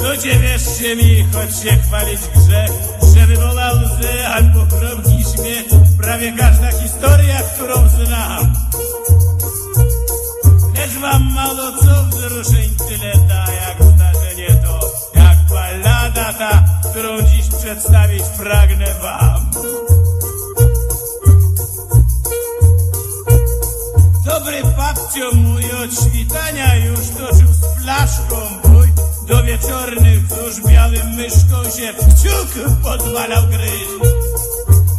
Ludzie, wierzcie mi, choć się chwalić grzech, że wywola łzy albo kromki śmiech, prawie każda historia, którą znam. Lecz wam mało co wzruszeń tyle da, jak zdarzenie to, jak ballada ta, którą dziś przedstawić pragnę wam. Dobry babcio mój od świtania już toczył z flaszką bój, do wieczornych już białym myszką się kciuk pozwalał gryźć,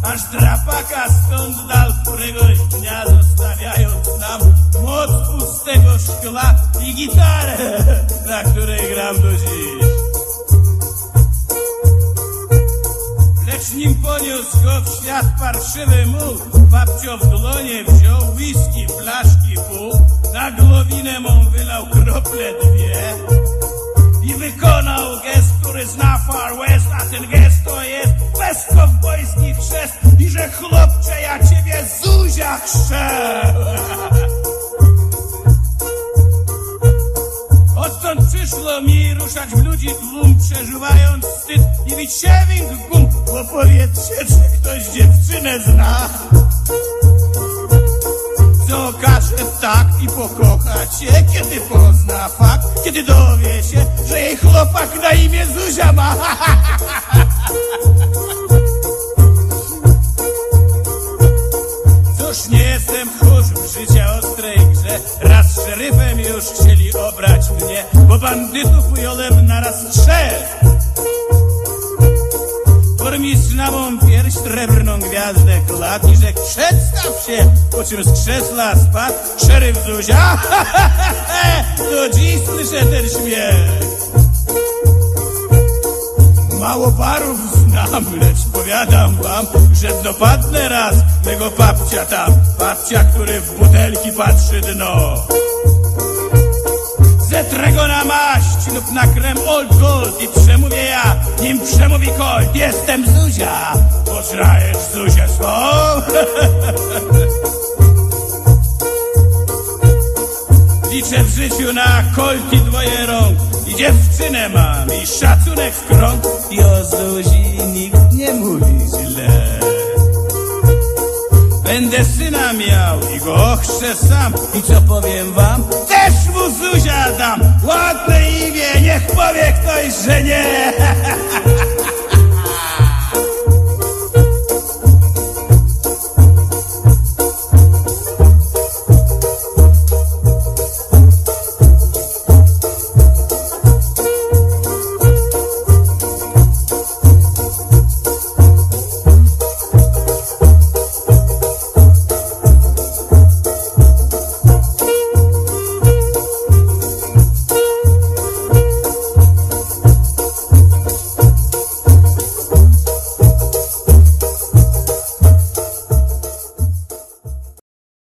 aż drapaka stąd dal któregoś dnia, zostawiając nam moc pustego szkła i gitarę, na której gram do dziś. Lecz nim poniósł go w świat parszywy much, babcio w dłonie wziął whisky, flaszki pół, na głowinę mą wylał krople dwie i wykonał gest, który zna Far West, a ten gest to jest bez kowbojskich chrzest i że chłopcze, ja ciebie Zuzia chrzczę. Odtąd przyszło mi ruszać w ludzi tłum, przeżywając wstyd i bić się w gum, bo powiedzcie, czy ktoś dziewczynę zna, co okaże tak i pokocha cię, kiedy pozna fakt, kiedy dowie się, że jej chłopak na imię Zuzia ma. Cóż, nie jestem chórzem życia ostrej grze, raz szeryfem już chcieli obrać mnie, bo bandytów ująłem naraz trzech. Burmistrz na mą pierś srebrną gwiazdę kładł i rzekł: przedstaw się, po czym z krzesła spadł szeryf Zuzia. Ha, ha, ha, ha. Do dziś słyszę ten śmiech. Mało parów znam, lecz powiadam wam, że dopadnę raz tego papcia tam, papcia, który w butelki patrzy dno. Zetrę go na maść lub na krem Old Gold i przemówię ja, nim przemówi Colt. Jestem Zuzia, poznajesz Zuzię swą? Liczę w życiu na kolki dwoje rąk i dziewczynę mam i szacunek w krąg i o Zuzi nikt nie mówi źle. Będę syna miał i go ochrzczę sam i co powiem wam, też mu Zuzia dam. Ładne imię, niech powie ktoś, że nie.